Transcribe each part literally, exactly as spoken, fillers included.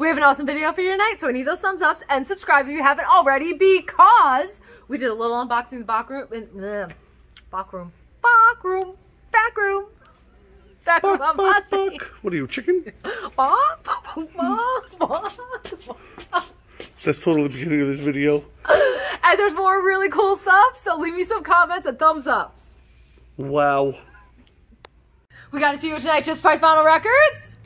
We have an awesome video for you tonight, so I need those thumbs ups and subscribe if you haven't already, because we did a little unboxing in the back room, in the back room, back room, back room, back room back, unboxing. Back, back. What are you, chicken? Back, back, back, back. That's totally the beginning of this video. And there's more really cool stuff, so leave me some comments and thumbs ups. Wow. We got a few tonight, Just Price Vinyl Records.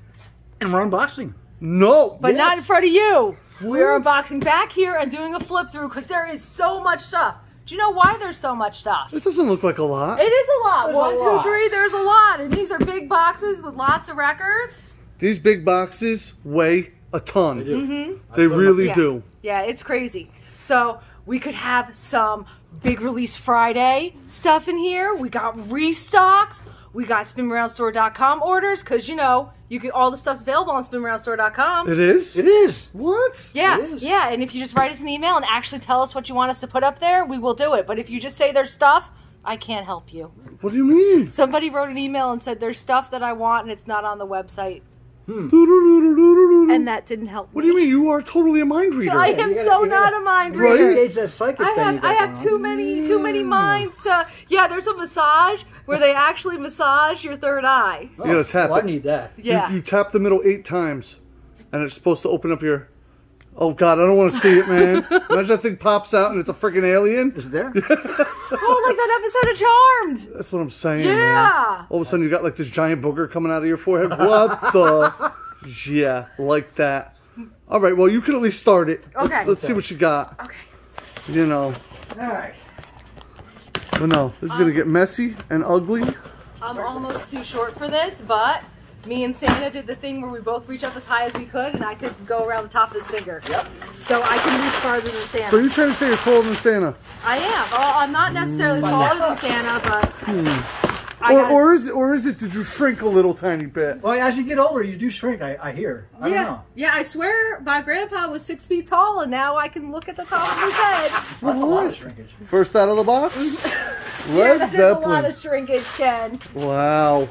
And we're unboxing. No. But yes. Not in front of you. What? We're unboxing back here and doing a flip through because there is so much stuff. Do you know why there's so much stuff? It doesn't look like a lot. It is a lot. There's One, a lot. two, three, there's a lot. And these are big boxes with lots of records. These big boxes weigh a ton. They do. Mm-hmm. They really yeah. do. Yeah, it's crazy. So we could have some Big Release Friday stuff in here. We got restocks. We got spin around store dot com orders because, you know, you can, all the stuff's available on spin around store dot com. It is? It is. What? Yeah. Is. Yeah. And if you just write us an email and actually tell us what you want us to put up there, we will do it. But if you just say there's stuff, I can't help you. What do you mean? Somebody wrote an email and said there's stuff that I want and it's not on the website. Hmm. And that didn't help me. What do you mean? You are totally a mind reader. I am gotta, so not gotta, a mind reader. Right? That psychic I have, thing I have too many, too many minds to. Yeah, there's a massage where they actually massage your third eye. Oh, you gotta tap. Well, I need that. Yeah. You, you tap the middle eight times, and it's supposed to open up your. Oh God, I don't want to see it, man. Imagine that thing pops out and it's a freaking alien. Is it there? Yeah. Oh, like that episode of Charmed. That's what I'm saying. Yeah. Man. All of a sudden you got like this giant booger coming out of your forehead. What the? Yeah, like that. All right, well, you can at least start it. Okay. Let's, let's okay. see what you got. Okay. You know. All right. But no, this is um, going to get messy and ugly. I'm almost too short for this, but... Me and Santa did the thing where we both reach up as high as we could, and I could go around the top of his finger. Yep. So I can reach farther than Santa. So you're trying to say you're taller than Santa? I am. Well, I'm not necessarily mm. taller than Santa, but... Hmm. I or, or is it, or is it, did you shrink a little tiny bit? Well, as you get older, you do shrink, I, I hear. I yeah. don't know. Yeah, I swear my grandpa was six feet tall, and now I can look at the top of his head. Well, that's a lot of shrinkage. First out of the box? Led yeah, Zeppelin. Is a lot of shrinkage, Ken. Wow.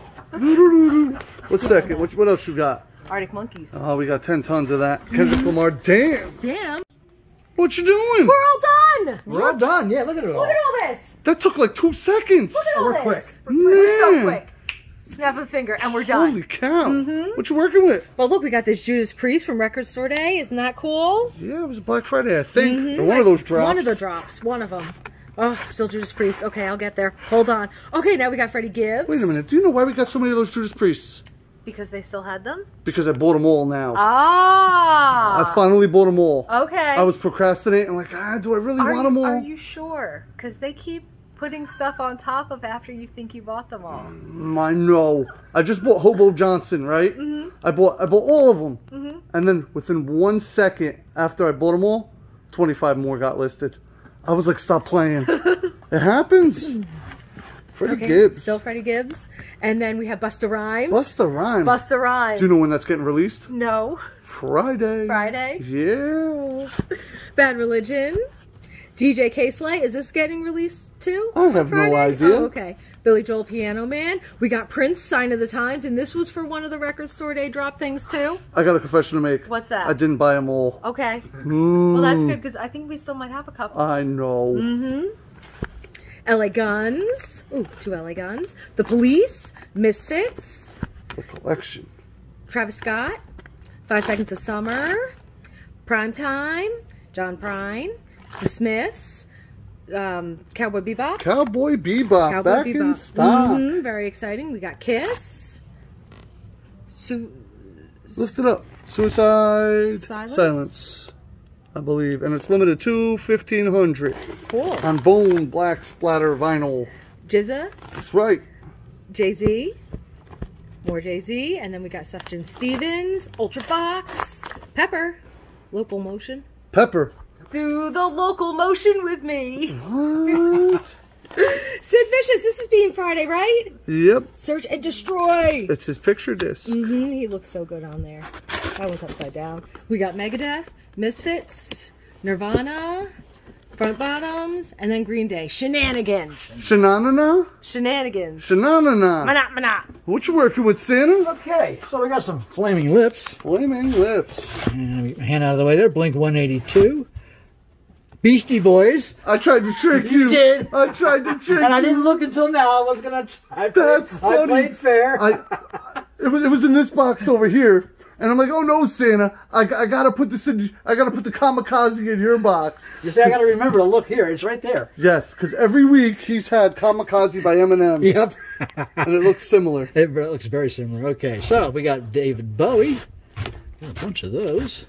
What's second? What, what else you got? Arctic Monkeys. Oh, we got ten tons of that. Kendrick Lamar. Damn. Damn. What you doing? We're all done. We're Oops. all done. Yeah, look at it all. Look at all this. That took like two seconds. Look at all we're this. Quick. We're, quick. we're so quick. Snap a finger and we're done. Holy cow. Mm-hmm. What you working with? Well, look, we got this Judas Priest from Record Store Day. Isn't that cool? Yeah, it was Black Friday, I think. Mm-hmm. Or one I, of those drops. One of the drops. One of them. Oh, still Judas Priest. Okay, I'll get there. Hold on. Okay, now we got Freddie Gibbs. Wait a minute. Do you know why we got so many of those Judas Priests? Because they still had them? Because I bought them all now. Ah! I finally bought them all. Okay. I was procrastinating. Like, ah, do I really are, want them all? Are you sure? Because they keep putting stuff on top of after you think you bought them all. Mm, I know. I just bought Hobo Johnson, right? Mm-hmm. I bought, I bought all of them. Mm-hmm. And then within one second after I bought them all, twenty-five more got listed. I was like, stop playing. It happens. Freddie okay, Gibbs. Still Freddie Gibbs. And then we have Busta Rhymes. Busta Rhymes. Busta Rhymes. Do you know when that's getting released? No. Friday. Friday. Yeah. Bad Religion. D J K-Slay. Is this getting released too? I have Friday? no idea. Oh, okay. Billy Joel, Piano Man. We got Prince, Sign of the Times, and this was for one of the Record Store Day drop things too. I got a confession to make. What's that? I didn't buy them all. Okay. Mm. Well, that's good because I think we still might have a couple. I know. Mm-hmm. L A Guns. Ooh, two L A Guns. The Police. Misfits. The Collection. Travis Scott. Five Seconds of Summer. Primetime. John Prine. The Smiths. Um, Cowboy Bebop. Cowboy Bebop. Cowboy Back Bebop. in stock. Mm-hmm, very exciting. We got Kiss. Su Lift it up. Suicide Silence. Silence, I believe. And it's limited to fifteen hundred. Cool. On Bone Black Splatter Vinyl. Jizza. That's right. Jay-Z. More Jay-Z. And then we got Sufjan Stevens. Ultravox. Pepper. Local Motion. Pepper. Do the local motion with me. What? Sid Vicious, this is being Friday, right? Yep. Search and Destroy. It's his picture disc. Mm-hmm. He looks so good on there. That one's upside down. We got Megadeth, Misfits, Nirvana, Front Bottoms, and then Green Day. Shenanigans. Shenanana? Shenanigans. Shenanana. Manat, manat. What you working with, Santa? Okay, so we got some Flaming Lips. Flaming Lips. And we hand out of the way there. Blink one eighty-two. Beastie Boys. I tried to trick you. You did. I tried to trick you. And I didn't look until now. I was going to try. I played, That's funny. I played fair. I, I, it, was, it was in this box over here. And I'm like, oh no, Santa! I, I gotta put this in. I gotta put the kamikaze in your box. You see, I gotta remember to look here. It's right there. Yes, because every week he's had Kamikaze by Eminem. Yep, and it looks similar. It looks very similar. Okay, so we got David Bowie. Got a bunch of those.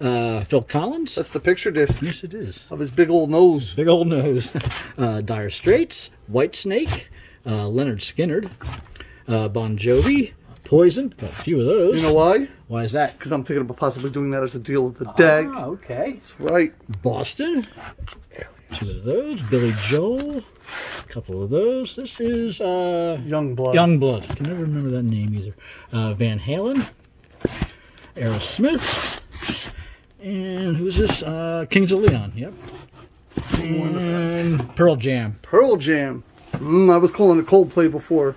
Uh, Phil Collins. That's the picture disc. Yes, it is. Of his big old nose. Big old nose. uh, Dire Straits, Whitesnake, uh, Leonard Skinnard, uh, Bon Jovi. Poison, got a few of those. You know why? Why is that? Because I'm thinking about possibly doing that as a deal with the deck. Ah, okay. That's right. Boston, two of those. Billy Joel, a couple of those. This is uh, Youngblood. Youngblood. I can never remember that name either. Uh, Van Halen, Aerosmith, and who's this? Uh, Kings of Leon. Yep. And Pearl Jam. Pearl Jam. Mm, I was calling it Coldplay before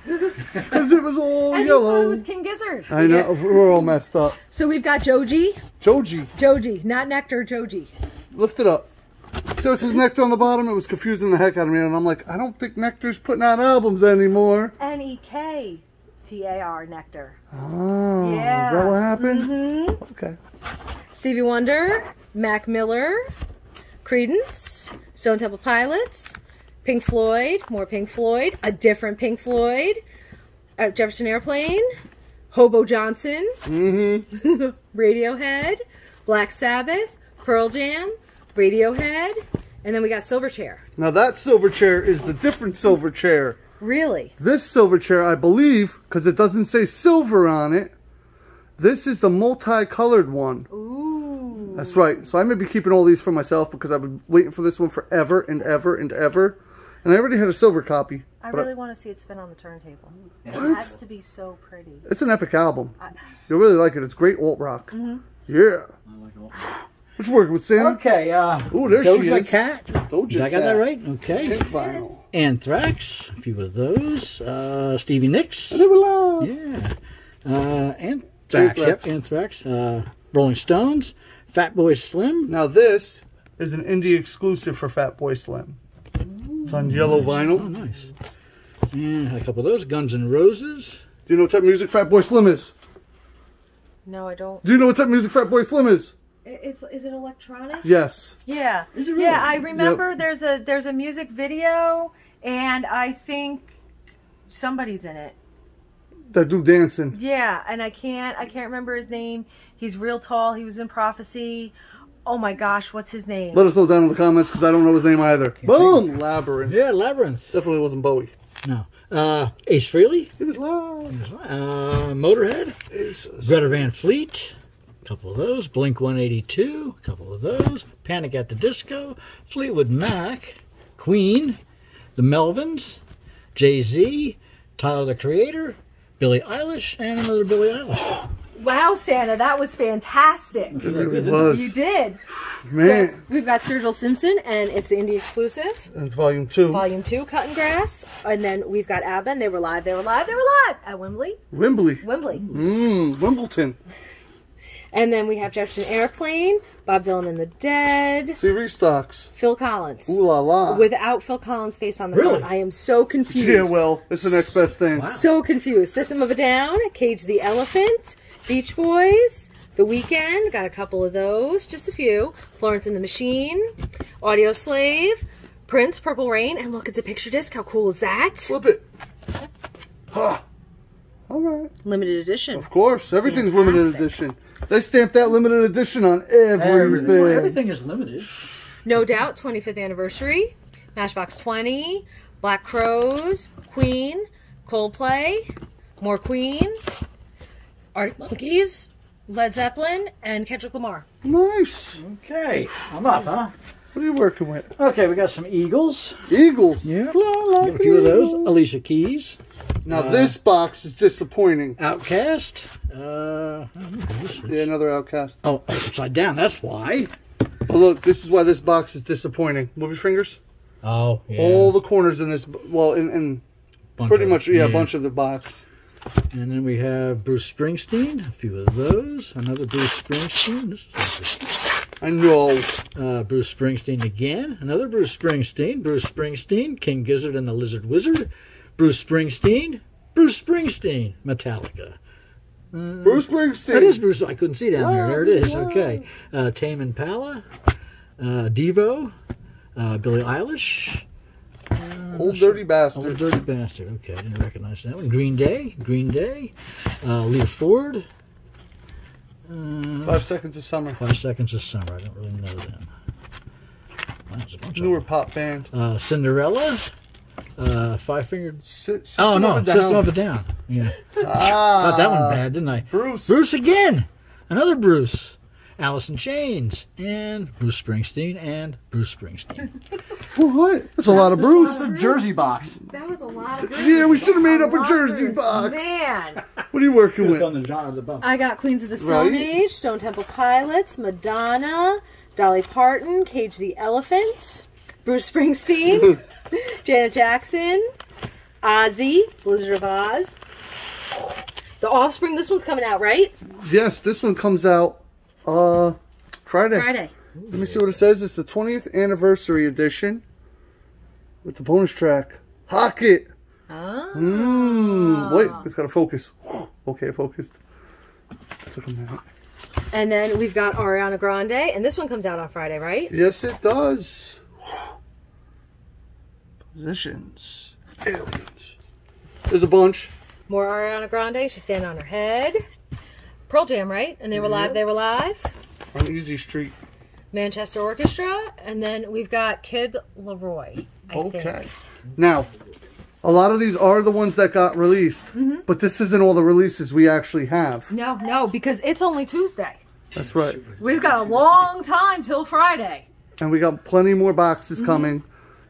because it was all I yellow. I thought it was King Gizzard. I know. We're all messed up. So we've got Joji. Joji. Joji. Not Nectar, Joji. Lift it up. So it says Nectar on the bottom. It was confusing the heck out of me. And I'm like, I don't think Nectar's putting out albums anymore. N E K T A R, Nectar. Oh. Yeah. Is that what happened? Mm-hmm. Okay. Stevie Wonder. Mac Miller. Creedence. Stone Temple Pilots. Pink Floyd, more Pink Floyd, a different Pink Floyd, uh, Jefferson Airplane, Hobo Johnson, mm-hmm. Radiohead, Black Sabbath, Pearl Jam, Radiohead, and then we got Silverchair. Now that Silverchair is the different Silverchair. Really? This Silverchair, I believe, because it doesn't say silver on it, this is the multicolored one. Ooh. That's right. So I may be keeping all these for myself because I've been waiting for this one forever and ever and ever. And I already had a silver copy. I really I, want to see it spin on the turntable. It has to be so pretty. It's an epic album. I, You'll really like it. It's great alt rock. Mm-hmm. Yeah. I like alt rock. What you working with, Sam? Okay. Uh, oh, there Doja she is. Cat. Doja Did I got Cat. that right? Okay. Vinyl. Anthrax. A few of those. Uh, Stevie Nicks. Yeah. Uh, Anthrax. Yep, Anthrax. Uh, Rolling Stones. Fatboy Slim. Now this is an indie exclusive for Fatboy Slim. Ooh, it's on yellow nice. vinyl. Oh, nice. And a couple of those. Guns N' Roses. Do you know what type of music Fatboy Slim is? No, I don't. Do you know what type of music Fatboy Slim is? It's is it electronic? Yes. Yeah. Is it really? Yeah, I remember yep. there's a there's a music video, and I think somebody's in it. That dude dancing. Yeah, and I can't I can't remember his name. He's real tall. He was in Prophecy. Oh my gosh, what's his name? Let us know down in the comments because I don't know his name either. Can't Boom! Labyrinth. Yeah, Labyrinth. Definitely wasn't Bowie. No. Uh, Ace Frehley. It was live. It was live. Uh, Motorhead. Jesus. Greta Van Fleet. A couple of those. Blink one eighty-two. A couple of those. Panic at the Disco. Fleetwood Mac. Queen. The Melvins. Jay-Z. Tyler the Creator. Billie Eilish, and another Billie Eilish. Wow, Santa, that was fantastic. It really was. You did. Man. So we've got Sturgill Simpson, and it's the indie exclusive. And it's volume two. Volume two, Cutting Grass. And then we've got ABBA, and they were live, they were live, they were live at Wembley. Wembley. Wembley. Mmm, Wimbledon. And then we have Jefferson Airplane, Bob Dylan and the Dead. See restocks. Phil Collins. Ooh la la. Without Phil Collins' face on the front. Really? I am so confused. Yeah, well, it's the next best thing. Wow. So confused. System of a Down, Cage the Elephant, Beach Boys, The Weeknd. Got a couple of those, just a few. Florence and the Machine, Audio Slave, Prince, Purple Rain, and look, it's a picture disc. How cool is that? Flip it. Huh. All right. Limited edition. Of course, everything's Fantastic. limited edition. They stamped that limited edition on everything. Everything, everything is limited. No Doubt, twenty-fifth anniversary, Matchbox twenty, Black Crowes, Queen, Coldplay, more Queen, Arctic Monkeys, Led Zeppelin, and Kendrick Lamar. Nice. Okay, I'm up, huh? What are you working with? Okay, we got some Eagles. Eagles? Yeah. Got a few of those. Alicia Keys. Now uh, this box is disappointing. Outcast. Uh, yeah, another Outcast. Oh, Upside Down. That's why. But look, this is why this box is disappointing. Move your fingers. Oh, yeah. All the corners in this, well, in, in pretty of, much, yeah, a yeah. bunch of the box. And then we have Bruce Springsteen, a few of those. Another Bruce Springsteen. This is I know. Uh, Bruce Springsteen again. Another Bruce Springsteen. Bruce Springsteen, King Gizzard and the Lizard Wizard. Bruce Springsteen. Bruce Springsteen, Metallica. Uh, Bruce Springsteen. That is Bruce. I couldn't see down there. There it is. Okay. Uh, Tame Impala. Uh, Devo. Uh, Billie Eilish. Uh, Old Dirty Bastard. Old Dirty Bastard. Okay. I didn't recognize that one. Green Day. Green Day. Uh, Lita Ford. Uh, Five Seconds of Summer. Five Seconds of Summer. I don't really know them. That's a bunch Newer of them. Pop band. Uh, Cinderella. Uh, five-fingered... Oh, no, System of a Down. Yeah. Ah, got that one bad, didn't I? Bruce. Bruce again. Another Bruce. Alice in Chains. And Bruce Springsteen. And Bruce Springsteen. Well, what? That's a lot of Bruce. That's a Jersey box. That was a lot of Bruce. Yeah, we should have made up a Jersey box. Man. What are you working with? On the genre of the box. I got Queens of the Stone Age, Stone Temple Pilots, Madonna, Dolly Parton, Cage the Elephant, Bruce Springsteen, Janet Jackson, Ozzy, Blizzard of Oz, The Offspring. This one's coming out, right? Yes, this one comes out uh, Friday. Friday. Let me see what it says. It's the twentieth anniversary edition with the bonus track, Hock It. Oh. Mm, wait, it's got to focus. Okay, it focused. Took a minute. And then we've got Ariana Grande, and this one comes out on Friday, right? Yes, it does. Positions. Aliens. There's a bunch. More Ariana Grande. She's standing on her head. Pearl Jam, right? And they were yep. live. They were live. On Easy Street. Manchester Orchestra. And then we've got Kid Laroi. I okay. Think. Now, a lot of these are the ones that got released. Mm-hmm. But this isn't all the releases we actually have. No, no, because it's only Tuesday. That's right. We've got a long time till Friday. And we got plenty more boxes mm-hmm. coming.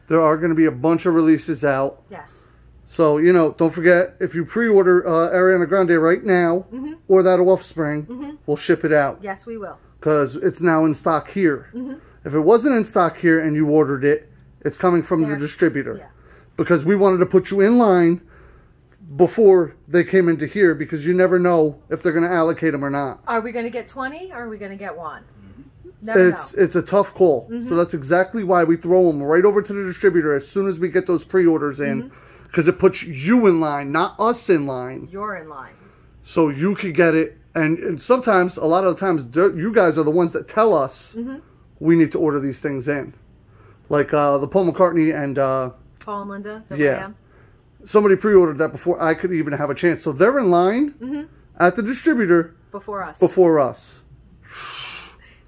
There are going to be a bunch of releases out. Yes. So, you know, don't forget, if you pre-order uh, Ariana Grande right now, mm-hmm. or that Offspring, mm-hmm. we'll ship it out. Yes, we will. Because it's now in stock here. Mm-hmm. If it wasn't in stock here and you ordered it, it's coming from There. the distributor. Yeah. Because we wanted to put you in line before they came into here, because you never know if they're going to allocate them or not. Are we going to get twenty or are we going to get one? Never it's know. It's a tough call. Mm-hmm. So that's exactly why we throw them right over to the distributor as soon as we get those pre-orders in, because mm-hmm. it puts you in line, not us in line. You're in line. So you can get it. And, and sometimes, a lot of the times, you guys are the ones that tell us mm-hmm. we need to order these things in. Like uh, the Paul McCartney and... Uh, Paul and Linda. Yeah. Somebody pre-ordered that before I could even have a chance. So they're in line mm-hmm. at the distributor. Before us. Before us.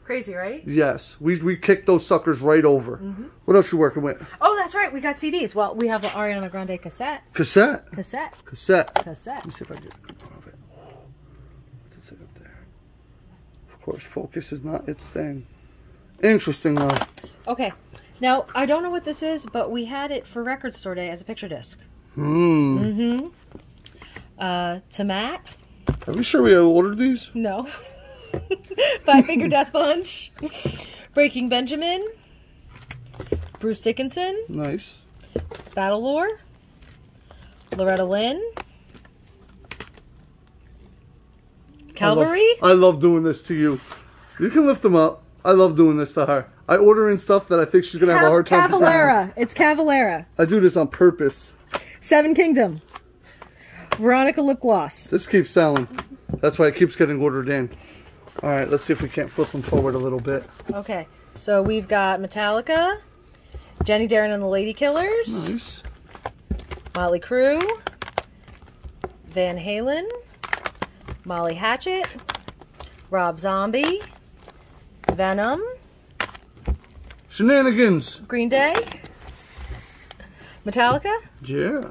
Crazy, right? Yes. We we kicked those suckers right over. Mm-hmm. What else you working with? Oh, that's right. We got C Ds. Well, we have the Ariana Grande cassette. Cassette? Cassette. Cassette. Cassette. Let me see if I get one of it. What's it up there? Of course, focus is not its thing. Interesting, though. Okay. Now, I don't know what this is, but we had it for Record Store Day as a picture disc. Hmm. Mm-hmm. Uh, to Matt. Are we sure we ordered these? No. Five Finger Death Punch, Breaking Benjamin, Bruce Dickinson, nice, Battle Lore, Loretta Lynn, Calvary. I love, I love doing this to you. You can lift them up. I love doing this to her. I order in stuff that I think she's gonna have a hard time. Cavalera. It's Cavalera. I do this on purpose. Seven Kingdom, Veronica Lip Gloss. This keeps selling. That's why it keeps getting ordered in. All right, let's see if we can't flip them forward a little bit. Okay, so we've got Metallica, Jenny Darin and the Ladykillers, nice. Motley Crue, Van Halen, Molly Hatchet, Rob Zombie, Venom, Shenanigans, Green Day, Metallica. Yeah,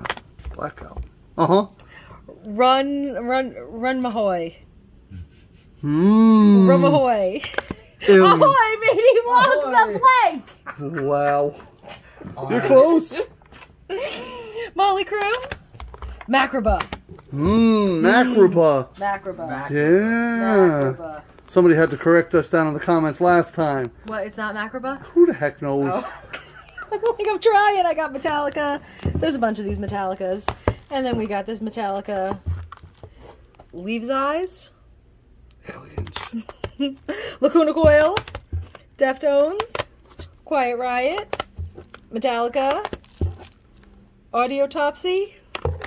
Blackout. Uh huh. Run, run, run, Mahoy. Mm. Run, Mahoy. Ahoy, baby, walk the plank. Wow. All You're right. close. Molly Crew. Macraba. Mmm, Macraba. Macraba. Yeah. Macraba. Somebody had to correct us down in the comments last time. What, it's not Macroba? Who the heck knows? Oh. I'm like, I'm trying. I got Metallica. There's a bunch of these Metallicas. And then we got this Metallica Leaves Eyes. Aliens. Lacuna Coil. Deftones. Quiet Riot. Metallica. Audiotopsy.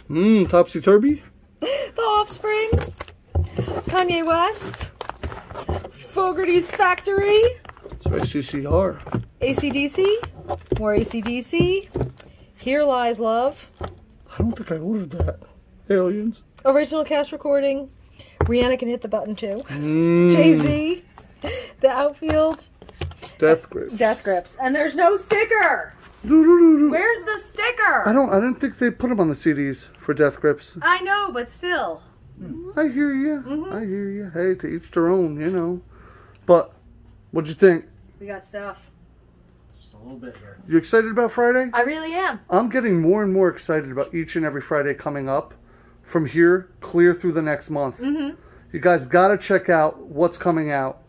Mmm, Topsy Turvy. The Offspring. Kanye West. Fogerty's Factory. C C R. A C D C. More A C D C. Here Lies Love. I don't think I ordered that. Aliens. Original Cash Recording. Rihanna Can Hit the Button Too. Mm. Jay-Z. The Outfield. Death Grips. Death Grips. And there's no sticker. Do, do, do, do. Where's the sticker? I don't. I didn't think they put them on the C Ds for Death Grips. I know, but still. Mm-hmm. I hear you. Mm-hmm. I hear you. Hey, to each their own, you know. But what'd you think? We got stuff. Just a little bit here. You excited about Friday? I really am. I'm getting more and more excited about each and every Friday coming up, from here clear through the next month. Mm-hmm. You guys got to check out what's coming out.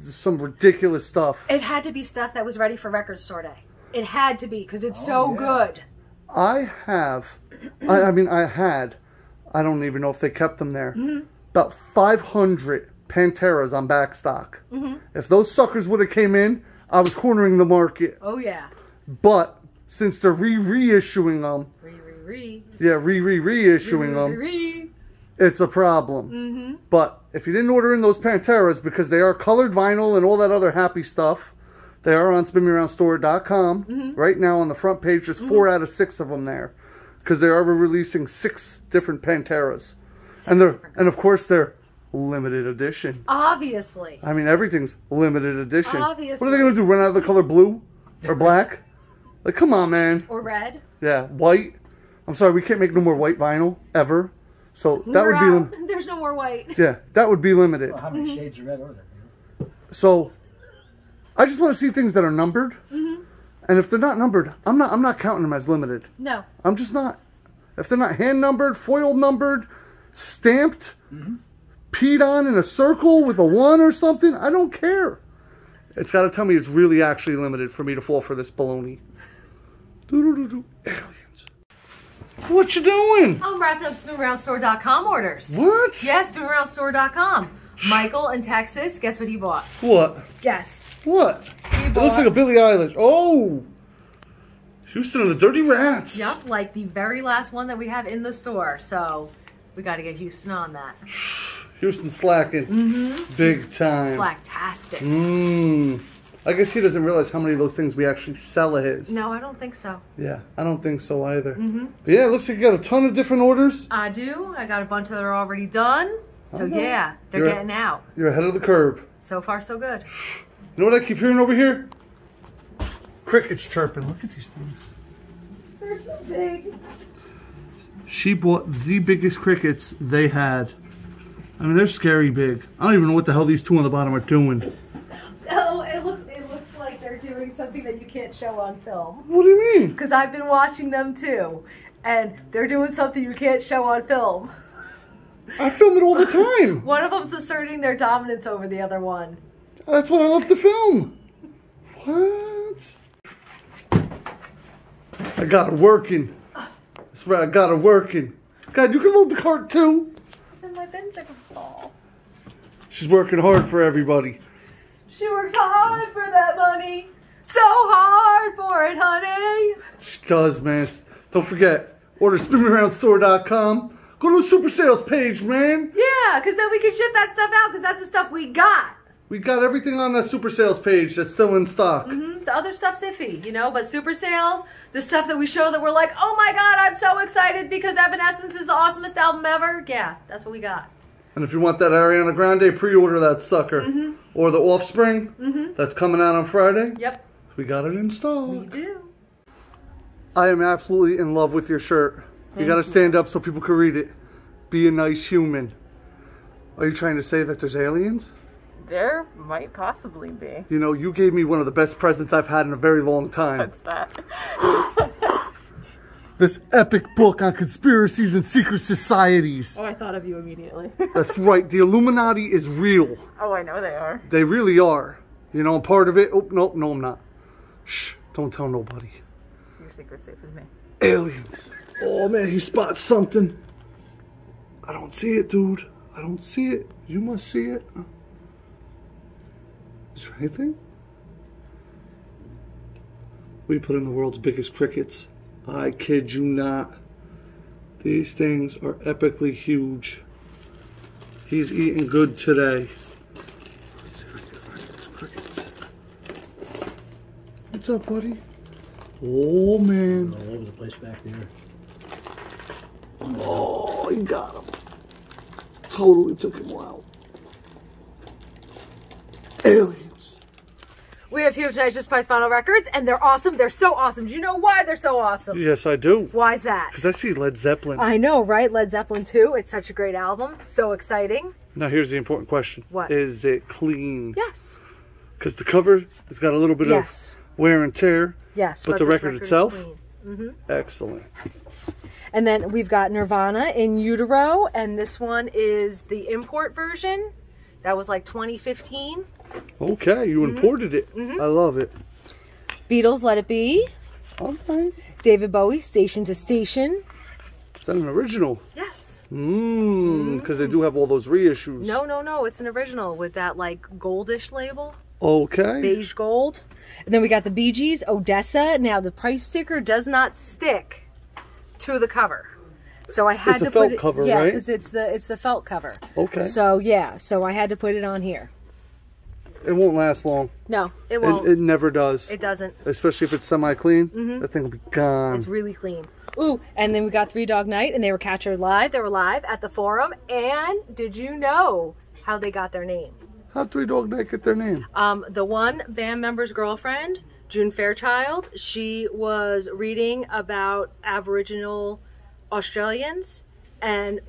Some ridiculous stuff. It had to be stuff that was ready for Record Store Day. It had to be, because it's oh, so yeah. good. I have, I, I mean, I had, I don't even know if they kept them there, mm-hmm. about five hundred Panteras on backstock. Mm-hmm. If those suckers would have came in, I was cornering the market. Oh, yeah. But since they're re-reissuing them. Re-re-re. Yeah, re-re-reissuing them. Re-re-re. It's a problem. Mm-hmm. But if you didn't order in those Panteras, because they are colored vinyl and all that other happy stuff, they are on spin me around store dot com. Mm-hmm. Right now on the front page, there's mm-hmm. four out of six of them there. Because they are releasing six different Panteras. Six and they're different and of course they're limited edition. Obviously. I mean, everything's limited edition. Obviously. What are they going to do, run out of the color blue? Or black? Like, come on, man. Or red. Yeah, white. I'm sorry, we can't make no more white vinyl, ever. So that We're would be... There's no more white. Yeah, that would be limited. Well, how many mm-hmm. shades of red are there? Man? So... I just want to see things that are numbered, mm-hmm. and if they're not numbered, I'm not I'm not counting them as limited. No, I'm just not. If they're not hand numbered, foil numbered, stamped, mm-hmm. peed on in a circle with a one or something, I don't care. It's got to tell me it's really actually limited for me to fall for this baloney. Doo-doo-doo-doo. Aliens. What you doing? I'm wrapping up spin around store dot com orders. What? Yes, yeah, spin around store dot com. Michael in Texas, guess what he bought? What? Guess. What? He bought... It looks like a Billie Eilish. Oh! Houston and the Dirty Rats. Yep, like the very last one that we have in the store. So, we got to get Houston on that. Houston slacking. Mm-hmm. Big time. Slacktastic. Mmm. I guess he doesn't realize how many of those things we actually sell of his. No, I don't think so. Yeah, I don't think so either. Mm-hmm. But yeah, it looks like you got a ton of different orders. I do. I got a bunch that are already done. So yeah, they're you're, getting out. You're ahead of the curve. So far, so good. You know what I keep hearing over here? Crickets chirping. Look at these things. They're so big. She bought the biggest crickets they had. I mean, they're scary big. I don't even know what the hell these two on the bottom are doing. Oh, it looks it looks like they're doing something that you can't show on film. What do you mean? Because I've been watching them too, and they're doing something you can't show on film. I film it all the time. One of them's asserting their dominance over the other one. That's what I love to film. What? I got it working. That's right, I got it working. God, you can load the cart too. And my bins are gonna fall. She's working hard for everybody. She works hard for that money. So hard for it, honey. She does, man. Don't forget, order spin me around store dot com. Go to the super sales page, man. Yeah, because then we can ship that stuff out because that's the stuff we got. We got everything on that super sales page that's still in stock. Mm-hmm. The other stuff's iffy, you know, but super sales, the stuff that we show that we're like, oh my God, I'm so excited because Evanescence is the awesomest album ever. Yeah, that's what we got. And if you want that Ariana Grande, pre-order that sucker. Mm-hmm. Or the Offspring, mm-hmm. that's coming out on Friday. Yep. We got it installed. We do. I am absolutely in love with your shirt. You gotta stand up so people can read it. Be a nice human. Are you trying to say that there's aliens? There might possibly be. You know, you gave me one of the best presents I've had in a very long time. What's that? this epic book on conspiracies and secret societies. Oh, I thought of you immediately. That's right. The Illuminati is real. Oh, I know they are. They really are. You know, I'm part of it. Oh, no, no, I'm not. Shh, don't tell nobody. Your secret's safe with me. Aliens. Oh, man, he spots something. I don't see it, dude. I don't see it. You must see it. Is there anything? We put in the world's biggest crickets. I kid you not. These things are epically huge. He's eating good today. Let's see if I can find those crickets. What's up, buddy? Oh, man. All over the place back there. Oh, he got him. Totally took him out. Alien. We have here tonight's Just Price Vinyl Records, and they're awesome. They're so awesome. Do you know why they're so awesome? Yes, I do. Why is that? Because I see Led Zeppelin. I know, right? Led Zeppelin two. It's such a great album. So exciting. Now, here's the important question. What? Is it clean? Yes. Because the cover has got a little bit yes. of wear and tear. Yes. But, but the record, record itself? Mm-hmm. Excellent. And then we've got Nirvana In Utero, and this one is the import version. That was like twenty fifteen. Okay, you mm-hmm. imported it. Mm-hmm. I love it. Beatles, Let It Be. Okay. David Bowie, Station to Station. Is that an original? Yes. Mmm, because mm-hmm. they do have all those reissues. No, no, no. It's an original with that like goldish label. Okay. Beige gold. And then we got the Bee Gees, Odessa. Now the price sticker does not stick to the cover. So I had it's to a felt put it, cover, yeah, because right? it's the it's the felt cover. Okay. So yeah, so I had to put it on here. It won't last long. No, it won't. It, it never does. It doesn't. Especially if it's semi-clean. Mm-hmm. That thing will be gone. It's really clean. Ooh, and then we got Three Dog Night, and they were captured live. They were live at the Forum. And did you know how they got their name? How'd Three Dog Night get their name? Um, the one band member's girlfriend, June Fairchild, she was reading about Aboriginal Australians, and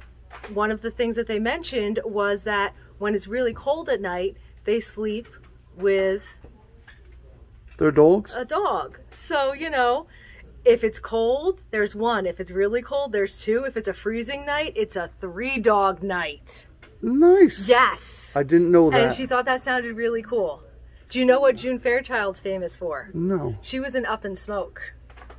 one of the things that they mentioned was that when it's really cold at night, they sleep with their dogs. A dog. So, you know, if it's cold, there's one. If it's really cold, there's two. If it's a freezing night, it's a three dog night. Nice. Yes. I didn't know that. And she thought that sounded really cool. Do you know what June Fairchild's famous for? No. She was in Up in Smoke.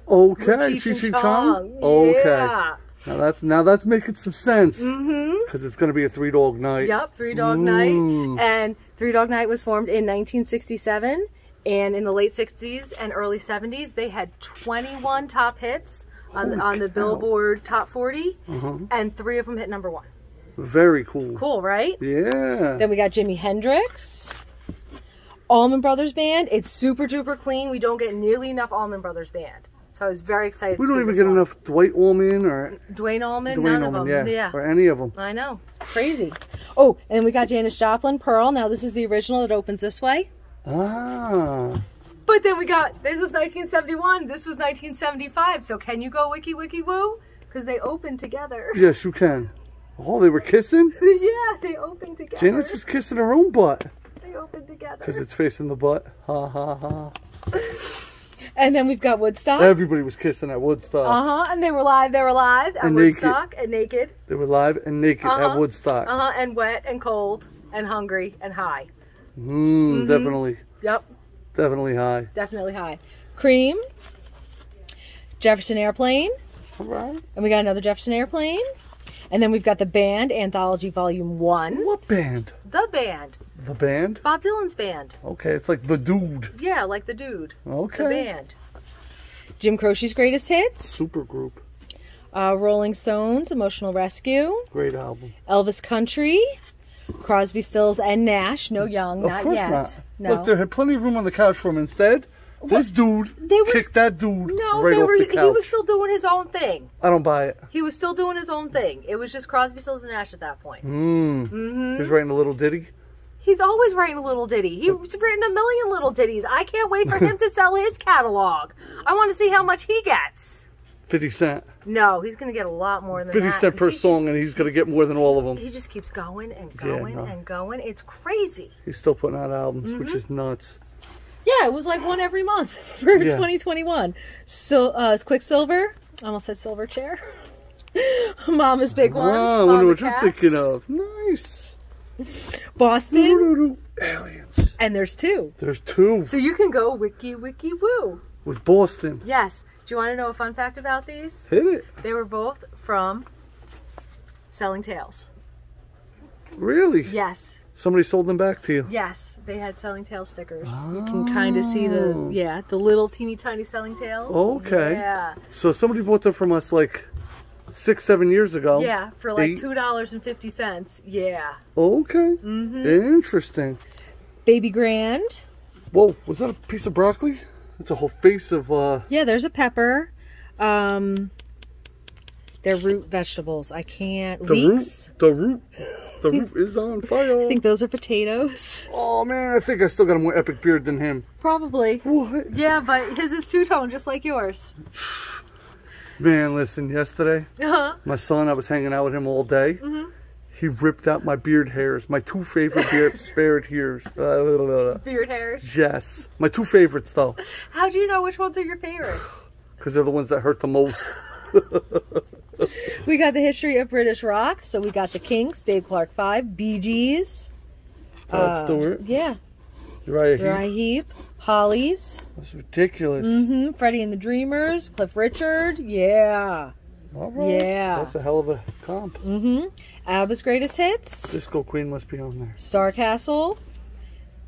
Okay. Cheech and Chong. Okay. Yeah. Now that's now that's making some sense, because mm-hmm. it's going to be a three dog night. Yep, three dog mm. night, and Three Dog Night was formed in nineteen sixty-seven, and in the late sixties and early seventies, they had twenty-one top hits on, on the Billboard Top forty, uh-huh. and three of them hit number one. Very cool. Cool, right? Yeah. Then we got Jimi Hendrix, Allman Brothers Band. It's super duper clean. We don't get nearly enough Allman Brothers Band. So I was very excited. We don't even get enough Dwight Allman or Dwayne Allman, Dwayne none Allman, of them, yeah, yeah, or any of them. I know, crazy. Oh, and we got Janis Joplin, Pearl. Now this is the original that opens this way. Ah. But then we got this was nineteen seventy-one. This was nineteen seventy-five. So can you go wiki wiki woo? Because they opened together. Yes, you can. Oh, they were kissing. Yeah, they opened together. Janis was kissing her own butt. They opened together. Because it's facing the butt. Ha ha ha. And then we've got Woodstock. Everybody was kissing at Woodstock. Uh-huh, and they were live, they were live at and Woodstock naked. and naked. They were live and naked uh-huh. at Woodstock. Uh-huh, and wet and cold and hungry and high. Mmm, mm-hmm. definitely. Yep. Definitely high. Definitely high. Cream. Jefferson Airplane. All right. And we got another Jefferson Airplane. And then we've got the band, Anthology Volume one. What band? The band. The band? Bob Dylan's band. Okay, it's like the dude. Yeah, like the dude. Okay. The band. Jim Croce's Greatest Hits. Super group. Uh, Rolling Stones, Emotional Rescue. Great album. Elvis Country. Crosby, Stills, and Nash. No Young, of not course yet. Not. No. Look, there had plenty of room on the couch for him. Instead, what? This dude they were, kicked that dude no, right they off were, the couch. No, he was still doing his own thing. I don't buy it. He was still doing his own thing. It was just Crosby, Stills, and Nash at that point. Mm. Mm-hmm. He was writing a little ditty. He's always writing a little ditty. He's written a million little ditties. I can't wait for him to sell his catalog. I want to see how much he gets. fifty cent. No, he's going to get a lot more than fifty that. fifty cent per song, just, and he's going to get more than all of them. He just keeps going and going yeah, no. and going. It's crazy. He's still putting out albums, mm-hmm. which is nuts. Yeah, it was like one every month for yeah. twenty twenty-one. So, uh, Quicksilver, I almost said silver chair. Mama's big ones. Wow, I wonder what cats. You're thinking of. Nice. Boston. Aliens. And there's two. There's two. So you can go wiki wiki woo. With Boston. Yes. Do you want to know a fun fact about these? Hit it. They were both from Selling Tales. Really? Yes. Somebody sold them back to you? Yes. They had Selling Tales stickers. Oh. You can kind of see the, yeah, the little teeny tiny Selling Tales. Okay. Yeah. So somebody bought them from us like six, seven years ago. Yeah, for like two dollars and fifty cents. Yeah. Okay. Mm-hmm. Interesting. Baby Grand. Whoa, was that a piece of broccoli? That's a whole face of... Uh... Yeah, there's a pepper. Um, they're root vegetables. I can't... The leeks. root? The root? The root is on fire. I think those are potatoes. Oh, man, I think I still got a more epic beard than him. Probably. What? Yeah, but his is two-tone, just like yours. Man, listen, yesterday, uh-huh. my son, I was hanging out with him all day. Mm-hmm. He ripped out my beard hairs. My two favorite beard, beard hairs. Uh, beard hairs? Yes. My two favorites, though. How do you know which ones are your favorites? Because they're the ones that hurt the most. We got the history of British rock. So we got the Kinks, Dave Clark Five, Bee Gees. Rod uh, Stewart. Yeah. Uriah Heep. Uriah Heep. Hollies. That's ridiculous. Mm-hmm. Freddie and the Dreamers. Cliff Richard. Yeah. All right. Yeah. That's a hell of a comp. Mm-hmm. ABBA's Greatest Hits. Disco Queen must be on there. Starcastle.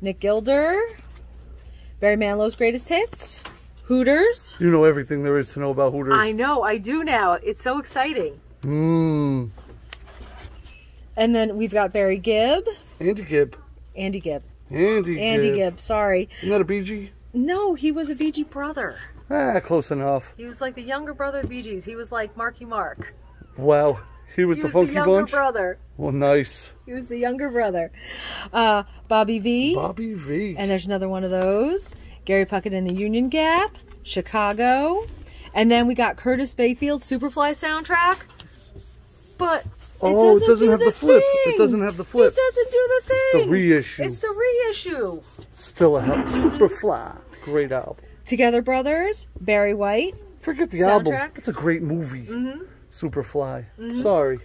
Nick Gilder. Barry Manilow's Greatest Hits. Hooters. You know everything there is to know about Hooters. I know. I do now. It's so exciting. Mmm. And then we've got Barry Gibb. Andy Gibb. Andy Gibb. Andy Gibb. Andy Gibb. Sorry. Isn't that a Bee Gees? No, he was a Bee Gees brother. Ah, close enough. He was like the younger brother of the Bee Gees. He was like Marky Mark. Wow. He was he the was funky the bunch? Brother. Well, nice. He was the younger brother. Uh, Bobby V. Bobby V. And there's another one of those. Gary Puckett and the Union Gap. Chicago. And then we got Curtis Mayfield's Superfly soundtrack. But it oh, doesn't, it doesn't do have the, the flip. Thing. It doesn't have the flip. It doesn't do the thing. It's the reissue. It's the reissue. Still a help. Superfly. Great album. Together Brothers. Barry White. Forget the soundtrack. Album. It's a great movie. Mm-hmm. Superfly. Mm-hmm. Sorry.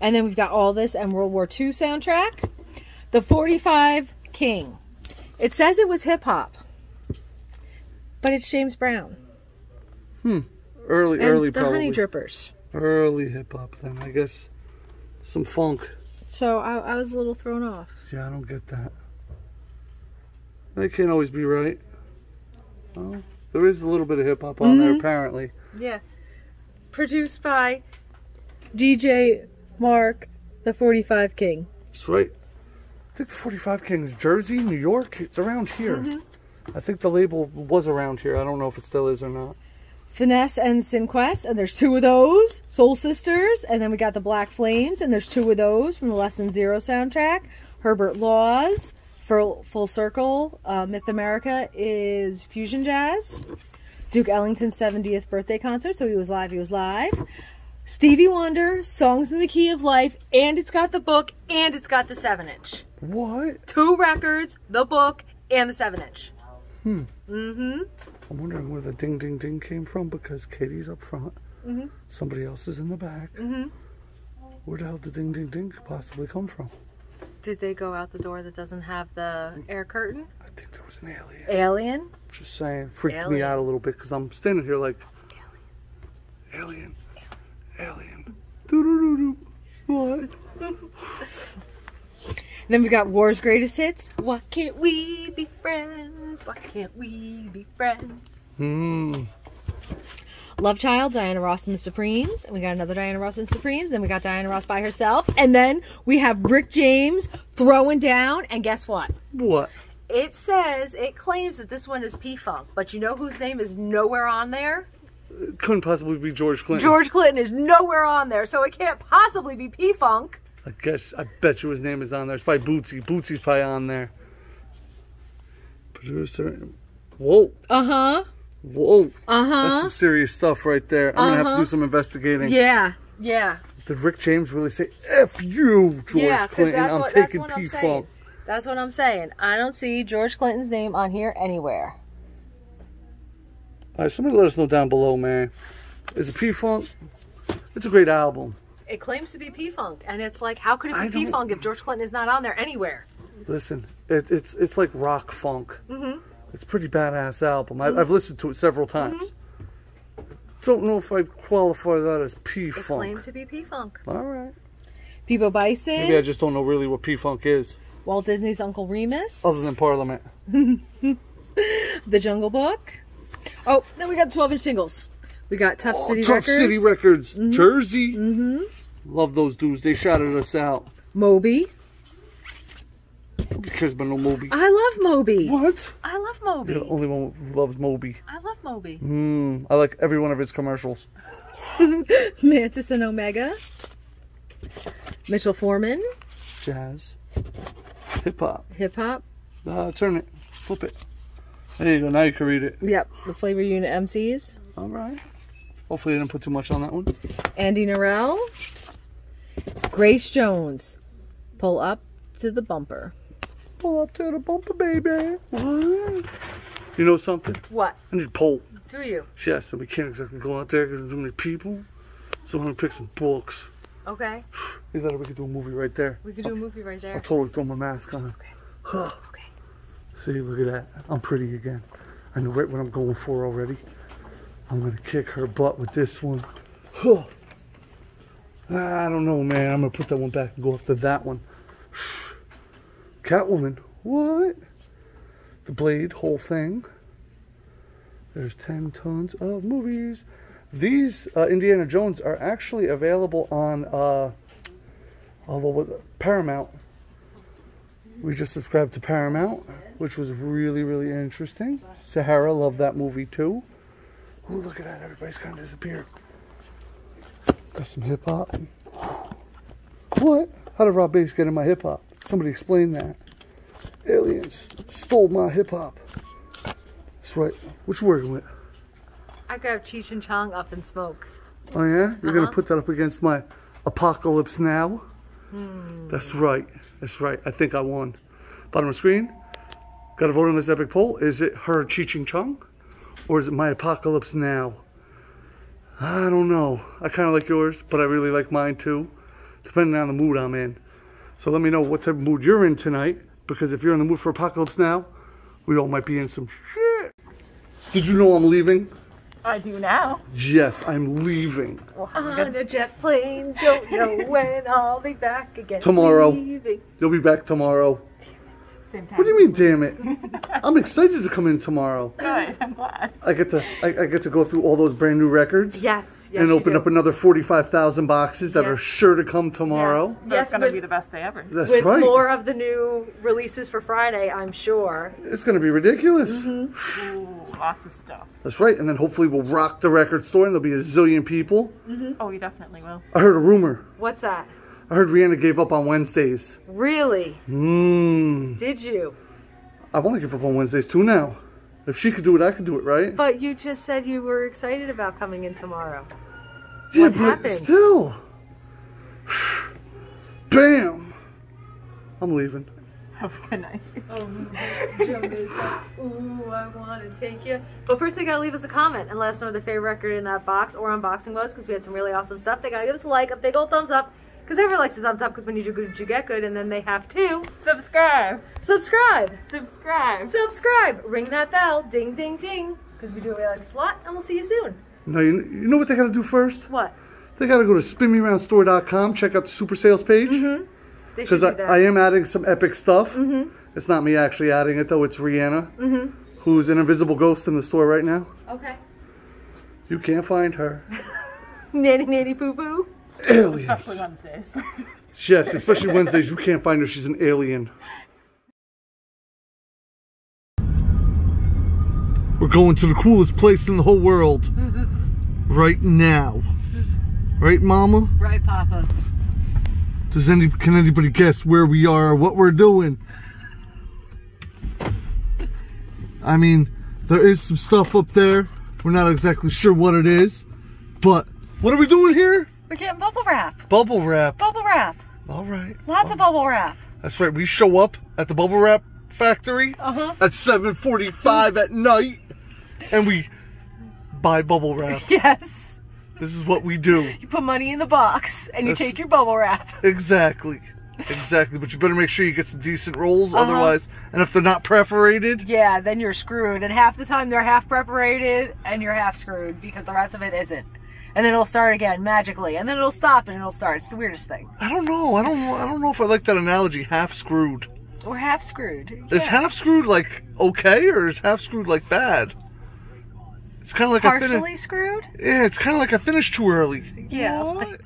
And then we've got all this and World War Two soundtrack. The forty-five King. It says it was hip-hop, but it's James Brown. Hmm. Early, and early the probably. The Honey Drippers. Early hip-hop then, I guess. Some funk. So I, I was a little thrown off. Yeah, I don't get that. They can't always be right. Well, there is a little bit of hip-hop on mm-hmm. there, apparently. Yeah. Produced by D J Mark, the forty-five King. That's right. I think the forty-five King is Jersey, New York. It's around here. Mm-hmm. I think the label was around here. I don't know if it still is or not. Finesse and Sinquest, and there's two of those. Soul Sisters, and then we got the Black Flames, and there's two of those from the Lesson Zero soundtrack. Herbert Laws, Full, Full Circle. Uh, Myth America is fusion jazz. Duke Ellington's seventieth birthday concert, so he was live, he was live. Stevie Wonder, Songs in the Key of Life, and it's got the book, and it's got the seven inch. What? Two records, the book, and the seven inch. Hmm. Mm-hmm. I'm wondering where the ding, ding, ding came from, because Katie's up front, mm-hmm. somebody else is in the back. Mm-hmm. Where the hell did ding, ding, ding possibly come from? Did they go out the door that doesn't have the air curtain? I think there was an alien. Alien? Just saying. Freaked alien. me out a little bit because I'm standing here like... Alien. Alien. Alien. Doo-doo-doo-doo. What? And then we got War's Greatest Hits. Why can't we be friends? Why can't we be friends? Hmm. Love Child, Diana Ross and the Supremes. And we got another Diana Ross and Supremes. Then we got Diana Ross by herself. And then we have Rick James throwing down. And guess what? What? It says, it claims that this one is P-Funk. But you know whose name is nowhere on there? It couldn't possibly be George Clinton. George Clinton is nowhere on there. So it can't possibly be P-Funk. I guess, I bet you his name is on there. It's probably Bootsy. Bootsy's probably on there. Producer. Whoa. Uh-huh. Whoa. Uh-huh. That's some serious stuff right there. I'm uh-huh. going to have to do some investigating. Yeah. Yeah. Did Rick James really say, F you, George yeah, Clinton? That's I'm what, taking that's what P-Funk. I'm saying. That's what I'm saying. I don't see George Clinton's name on here anywhere. All right, somebody let us know down below, man. Is it P-Funk? It's a great album. It claims to be P-Funk, and it's like, how could it be P-Funk if George Clinton is not on there anywhere? Listen, it, it's it's like rock funk. Mm-hmm. It's a pretty badass album. I, mm-hmm. I've listened to it several times. Mm-hmm. Don't know if I qualify that as P-Funk. It claims to be P-Funk. All right. Peebo Bison. Maybe I just don't know really what P-Funk is. Walt Disney's Uncle Remus. Other than Parliament. The Jungle Book. Oh, then we got twelve inch singles. We got Tough oh, City Tough Records. Tough City Records, mm-hmm. Jersey. Mm-hmm. Love those dudes. They shouted us out. Moby. Nobody cares about no Moby. I love Moby. What? I love Moby. You're the only one who loves Moby. I love Moby. Mm, I like every one of his commercials. Mantis and Omega. Mitchell Foreman. Jazz. Hip hop. Hip hop. Uh, turn it. Flip it. There you go. Now you can read it. Yep. The Flavor Unit M Cs. All right. Hopefully I didn't put too much on that one. Andy Norell. Grace Jones. Pull up to the bumper. Pull up to the bumper, baby. What? You know something? What? I need to pull. Do you? Yes. And we can't exactly go out there because there's too many people. So I'm going to pick some books. Okay. We could do a movie right there. We could do I'll, a movie right there. I'll totally throw my mask on. Okay. Okay. See, look at that. I'm pretty again. I know right what I'm going for already. I'm going to kick her butt with this one. Huh. I don't know, man. I'm going to put that one back and go after that one. Catwoman. What? The Blade, whole thing. There's ten tons of movies. These uh, Indiana Jones are actually available on uh, oh, what was it? Paramount. We just subscribed to Paramount, which was really, really interesting. Sahara, loved that movie too. Ooh, look at that. Everybody's kind of disappeared. Got some hip-hop. What? How did Rob Bass get in my hip-hop? Somebody explain that. Aliens stole my hip-hop. That's right. What you working with? I grabbed Cheech and Chong up in smoke. Oh, yeah? You're uh-huh. going to put that up against my Apocalypse Now? Hmm. That's right. That's right. I think I won. Bottom of the screen. Got a vote on this epic poll. Is it her Cheech and Chong? Or is it my Apocalypse Now? I don't know. I kind of like yours, but I really like mine too. Depending on the mood I'm in. So let me know what type of mood you're in tonight. Because if you're in the mood for Apocalypse Now, we all might be in some shit. Did you know I'm leaving? I do now. Yes, I'm leaving. Well, on a jet plane, don't know when I'll be back again. Tomorrow. Leaving. You'll be back tomorrow. Damn it. Same time. What do you mean, damn it? I'm excited to come in tomorrow. Good, I'm glad. I get to, I, I get to go through all those brand new records. Yes, yes. And open you do. up another forty-five thousand boxes that yes. are sure to come tomorrow. Yes, so yes, it's going to be the best day ever. That's with right. With more of the new releases for Friday, I'm sure. It's going to be ridiculous. Mm-hmm. Lots of stuff. That's right. And then hopefully we'll rock the record store and there'll be a zillion people. Mm-hmm. Oh, you definitely will. I heard a rumor. What's that? I heard Rihanna gave up on Wednesdays. Really? Mmm. Did you? I want to give up on Wednesdays too now. If she could do it, I could do it, right? But you just said you were excited about coming in tomorrow. Yeah, what but happened? Still. Bam. I'm leaving. Have a good night. Oh, Jamaica. Ooh, I want to take you. But first, they got to leave us a comment and let us know their favorite record in that box or unboxing was because we had some really awesome stuff. They got to give us a like, a big old thumbs up because everyone likes a thumbs up because when you do good, you get good. And then they have to subscribe. Subscribe. Subscribe. Subscribe. Ring that bell. Ding, ding, ding. Because we do it like this a lot. And we'll see you soon. No, you, you know what they got to do first? What? They got to go to spin me round store dot com, check out the super sales page. Mm-hmm. Because I, I am adding some epic stuff. Mm-hmm. It's not me actually adding it, though. It's Rihanna, mm-hmm. who's an invisible ghost in the store right now. Okay. You can't find her. Nanny, nanny, poo-poo. Aliens. Especially Wednesdays. Yes, especially Wednesdays. You can't find her. She's an alien. We're going to the coolest place in the whole world. Right now. Right, Mama? Right, Papa. Does any, can anybody guess where we are or what we're doing? I mean, there is some stuff up there. We're not exactly sure what it is, but what are we doing here? We're getting bubble wrap. Bubble wrap. Bubble wrap. All right. Lots bubble. of bubble wrap. That's right. We show up at the bubble wrap factory uh-huh. at seven forty-five at night, and we buy bubble wrap. Yes. This is what we do. You put money in the box and That's, you take your bubble wrap. Exactly. Exactly. But you better make sure you get some decent rolls. Uh-huh. Otherwise, and if they're not perforated. Yeah, then you're screwed. And half the time they're half perforated and you're half screwed because the rest of it isn't. And then it'll start again magically, and then it'll stop and it'll start. It's the weirdest thing. I don't know. I don't. I don't know if I like that analogy. Half screwed. Or half screwed. Yeah. Is half screwed like okay, or is half screwed like bad? It's kind of like partially a partially screwed. Yeah, it's kind of like I finished too early. Yeah. What?